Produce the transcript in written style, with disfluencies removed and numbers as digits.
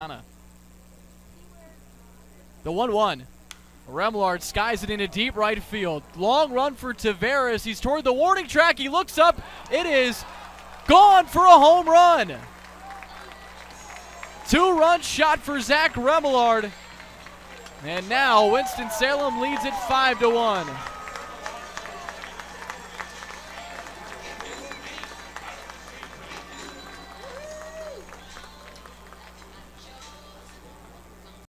The 1-1. Remillard skies it into deep right field. Long run for Tavares. He's toward the warning track. He looks up. It is gone for a home run. Two-run shot for Zach Remillard. And now Winston-Salem leads it 5-1.